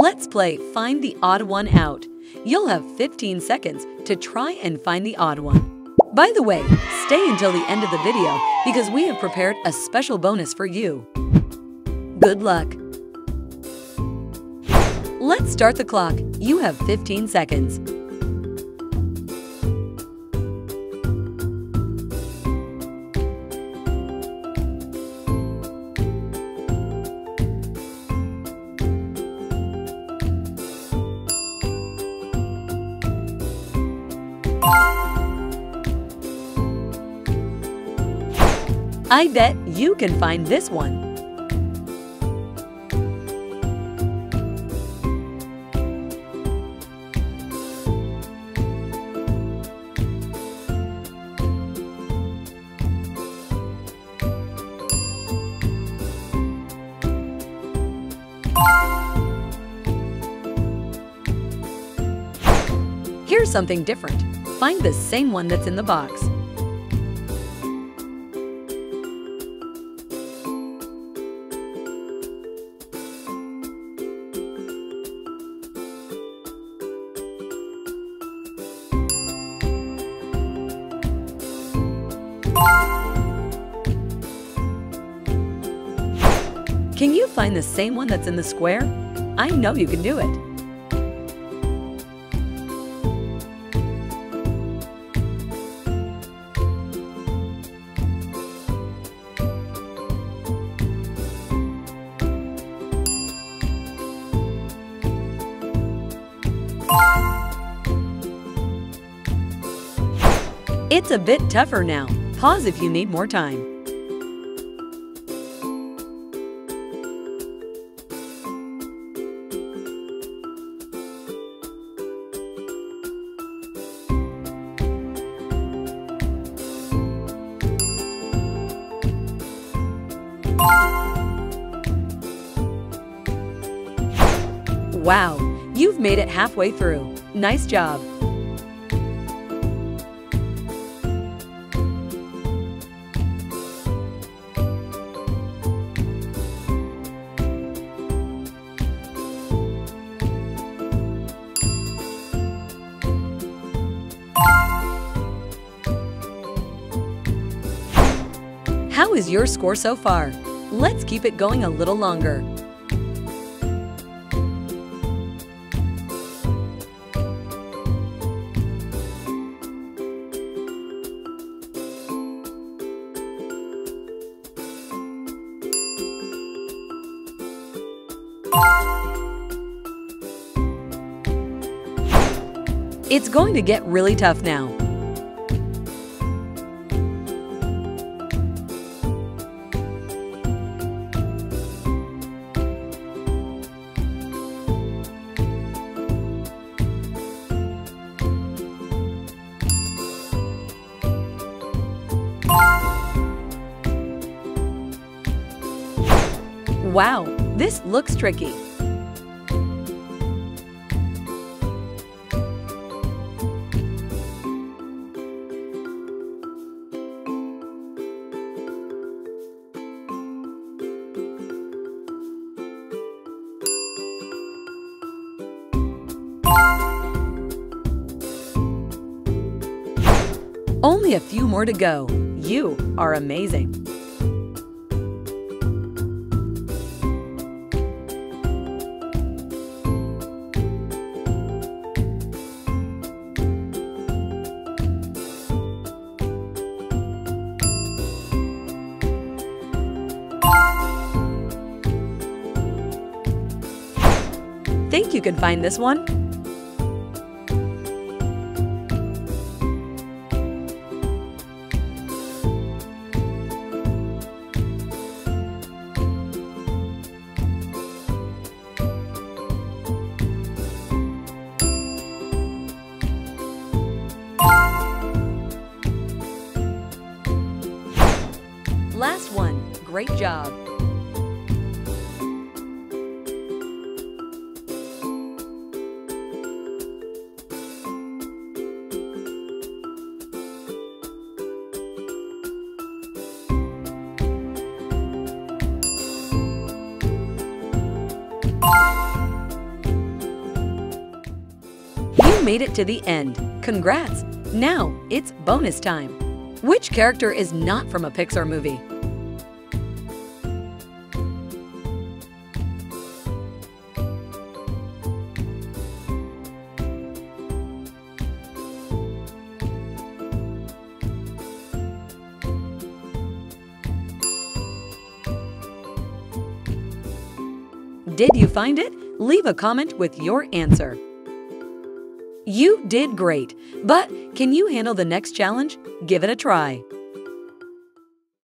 Let's play Find the Odd One Out. You'll have 15 seconds to try and find the odd one. By the way, stay until the end of the video because we have prepared a special bonus for you. Good luck! Let's start the clock. You have 15 seconds. I bet you can find this one. Here's something different. Find the same one that's in the box. Can you find the same one that's in the square? I know you can do it. It's a bit tougher now. Pause if you need more time. Wow, you've made it halfway through. Nice job. How is your score so far? Let's keep it going a little longer. It's going to get really tough now. Wow, this looks tricky. Only a few more to go. You are amazing. Think you can find this one? Last one. Great job. made it to the end. Congrats! Now it's bonus time. Which character is not from a Pixar movie? Did you find it? Leave a comment with your answer. You did great, but can you handle the next challenge? Give it a try.